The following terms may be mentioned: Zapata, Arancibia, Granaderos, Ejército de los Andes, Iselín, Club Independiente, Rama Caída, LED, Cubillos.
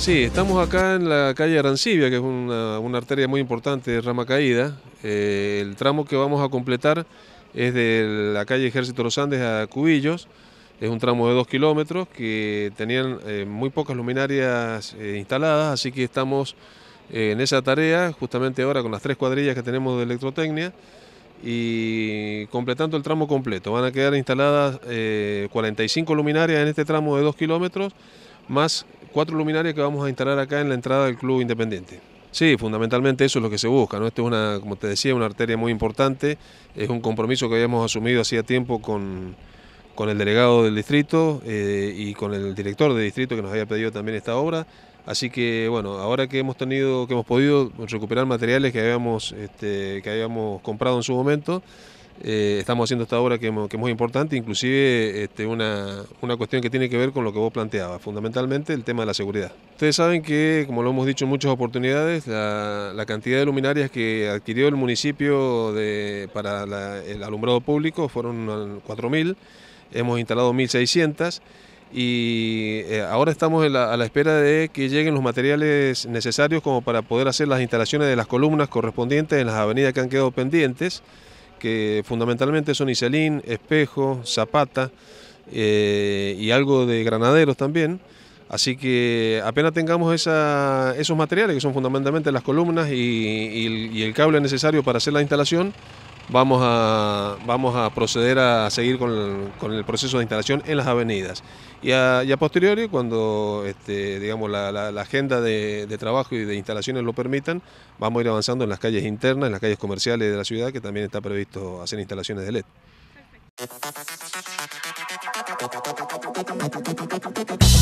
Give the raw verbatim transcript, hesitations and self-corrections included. Sí, estamos acá en la calle Arancibia, que es una, una arteria muy importante de Rama Caída. Eh, el tramo que vamos a completar es de la calle Ejército de los Andes a Cubillos. Es un tramo de dos kilómetros que tenían eh, muy pocas luminarias eh, instaladas, así que estamos eh, en esa tarea, justamente ahora con las tres cuadrillas que tenemos de electrotecnia y completando el tramo completo. Van a quedar instaladas eh, cuarenta y cinco luminarias en este tramo de dos kilómetros, más cuatro luminarias que vamos a instalar acá en la entrada del Club Independiente. Sí, fundamentalmente eso es lo que se busca, ¿no? Esto es una, como te decía, una arteria muy importante, es un compromiso que habíamos asumido hacía tiempo con, con el delegado del distrito eh, y con el director del distrito que nos había pedido también esta obra. Así que bueno, ahora que hemos tenido, que hemos podido recuperar materiales que habíamos, este, que habíamos comprado en su momento, eh, estamos haciendo esta obra que, que es muy importante, inclusive este, una, una cuestión que tiene que ver con lo que vos planteabas, fundamentalmente el tema de la seguridad. Ustedes saben que, como lo hemos dicho en muchas oportunidades, la, la cantidad de luminarias que adquirió el municipio de, para la, el alumbrado público fueron cuatro mil, hemos instalado mil seiscientas. Y ahora estamos en la, a la espera de que lleguen los materiales necesarios como para poder hacer las instalaciones de las columnas correspondientes en las avenidas que han quedado pendientes, que fundamentalmente son Iselín, Espejo, Zapata eh, y algo de Granaderos también. Así que apenas tengamos esa, esos materiales, que son fundamentalmente las columnas y, y, y el cable necesario para hacer la instalación, Vamos a, vamos a proceder a seguir con el, con el proceso de instalación en las avenidas. Y a, y a posteriori, cuando este, digamos, la, la, la agenda de, de trabajo y de instalaciones lo permitan, vamos a ir avanzando en las calles internas, en las calles comerciales de la ciudad, que también está previsto hacer instalaciones de L E D. Perfecto.